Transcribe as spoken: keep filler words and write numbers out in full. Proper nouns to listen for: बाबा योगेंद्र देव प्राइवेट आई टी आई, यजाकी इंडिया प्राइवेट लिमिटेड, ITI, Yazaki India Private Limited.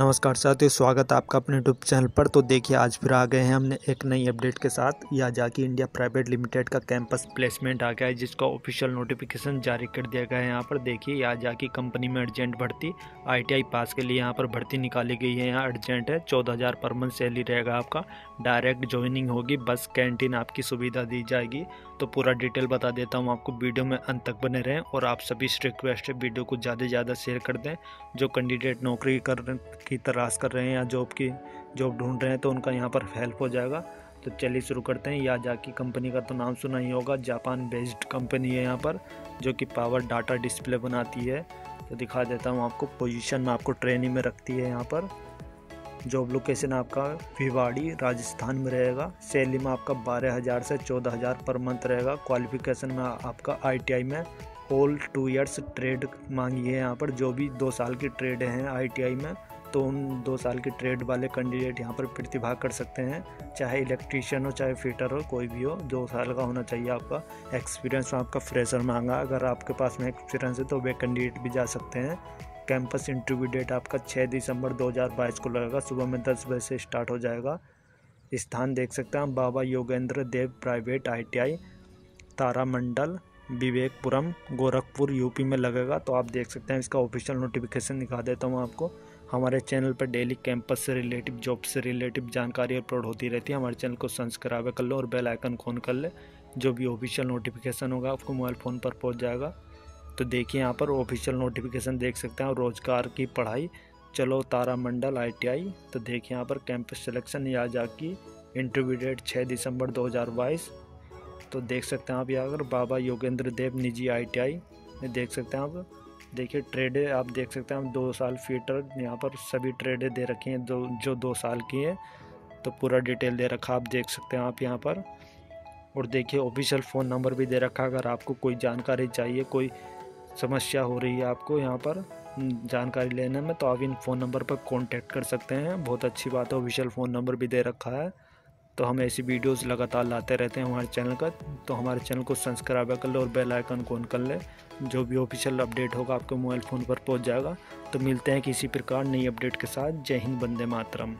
नमस्कार साथियों, स्वागत है आपका अपने यूट्यूब चैनल पर। तो देखिए, आज फिर आ गए हैं हमने एक नई अपडेट के साथ। यजाकी इंडिया प्राइवेट लिमिटेड का कैंपस प्लेसमेंट आ गया है, जिसका ऑफिशियल नोटिफिकेशन जारी कर दिया गया है। यहाँ पर देखिए, यजाकी कंपनी में अर्जेंट भर्ती आई टी आई पास के लिए यहाँ पर भर्ती निकाली गई है। यहाँ अर्जेंट है, चौदह हज़ार पर मंथ सैलरी रहेगा आपका। डायरेक्ट ज्वाइनिंग होगी, बस कैंटीन आपकी सुविधा दी जाएगी। तो पूरा डिटेल बता देता हूँ आपको, वीडियो में अंत तक बने रहें। और आप सभी से रिक्वेस्ट है, वीडियो को ज़्यादा से ज़्यादा शेयर कर दें। जो कैंडिडेट नौकरी कर की तलाश कर रहे हैं या जॉब की जॉब ढूंढ रहे हैं, तो उनका यहाँ पर हेल्प हो जाएगा। तो चलिए शुरू करते हैं। यजाकी कंपनी का तो नाम सुना ही होगा, जापान बेस्ड कंपनी है यहाँ पर, जो कि पावर डाटा डिस्प्ले बनाती है। तो दिखा देता हूँ आपको, पोजीशन में आपको ट्रेनिंग में रखती है यहाँ पर। जॉब लोकेशन आपका भिवाड़ी राजस्थान में रहेगा। सैलरी में आपका बारह हज़ार से चौदह हज़ार पर मंथ रहेगा। क्वालिफिकेशन में आपका आई टी आई में ऑल टू ईयर्स ट्रेड मांगी है यहाँ पर। जो भी दो साल की ट्रेड हैं आई टी आई में, तो उन दो साल के ट्रेड वाले कैंडिडेट यहाँ पर प्रतिभा कर सकते हैं। चाहे इलेक्ट्रीशियन हो, चाहे फिटर हो, कोई भी हो, दो साल का होना चाहिए आपका एक्सपीरियंस। आपका फ्रेशर मांगा, अगर आपके पास में एक्सपीरियंस है तो वे कैंडिडेट भी जा सकते हैं। कैंपस इंटरव्यू डेट आपका छह दिसंबर दो हज़ार बाईस को लगेगा। सुबह में दस बजे से स्टार्ट हो जाएगा। स्थान देख सकते हैं, बाबा योगेंद्र देव प्राइवेट आई टी आई Taramandal Vivekpuram Gorakhpur UP में लगेगा। तो आप देख सकते हैं, इसका ऑफिशियल नोटिफिकेशन दिखा देता हूँ आपको। हमारे चैनल पर डेली कैंपस से रिलेटिव, जॉब से रिलेटिव जानकारी अपलोड होती रहती है। हमारे चैनल को सब्सक्राइब कर लो और बेल आइकन को ऑन कर ले। जो भी ऑफिशियल नोटिफिकेशन होगा आपको मोबाइल फ़ोन पर पहुंच जाएगा। तो देखिए, यहाँ पर ऑफिशियल नोटिफिकेशन देख सकते हैं। रोजगार की पढ़ाई, चलो तारामंडल आई टी आई। तो देखिए, यहाँ पर campus selection Yazaki, interview date छह दिसंबर दो हज़ार बाईस। तो देख सकते हैं आप यहाँ पर बाबा योगेंद्र देव निजी आई टी आई में देख सकते हैं आप। देखिए, ट्रेडें आप देख सकते हैं, दो साल फीटर यहाँ पर सभी ट्रेडें दे रखी हैं, दो जो दो साल की हैं। तो पूरा डिटेल दे रखा आप देख सकते हैं आप यहाँ पर। और देखिए, ऑफिशियल फ़ोन नंबर भी दे रखा, अगर आपको कोई जानकारी चाहिए, कोई समस्या हो रही है आपको यहाँ पर जानकारी लेने में, तो आप इन फ़ोन नंबर पर कॉन्टैक्ट कर सकते हैं। बहुत अच्छी बात है, ऑफिशियल फ़ोन नंबर भी दे रखा है। तो हम ऐसी वीडियोस लगातार लाते रहते हैं हमारे चैनल का। तो हमारे चैनल को सब्सक्राइब कर ले और बेल आइकन को ऑन कर ले। जो भी ऑफिशियल अपडेट होगा आपके मोबाइल फ़ोन पर पहुंच जाएगा। तो मिलते हैं किसी प्रकार नई अपडेट के साथ। जय हिंद, वंदे मातरम।